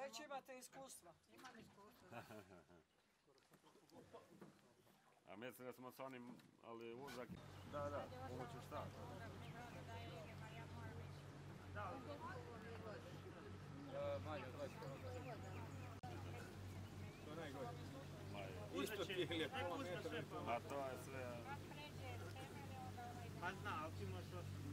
Već imate iskustva. Imam iskustva. A mislili smo s onim, ali uzak... Da, ovo ću šta? Da, Maja, traži. To najgore. Isto je ili pola metra. A to je sve... Pa pređe, sve mene onda ovaj... Pa zna, ali ti možeš...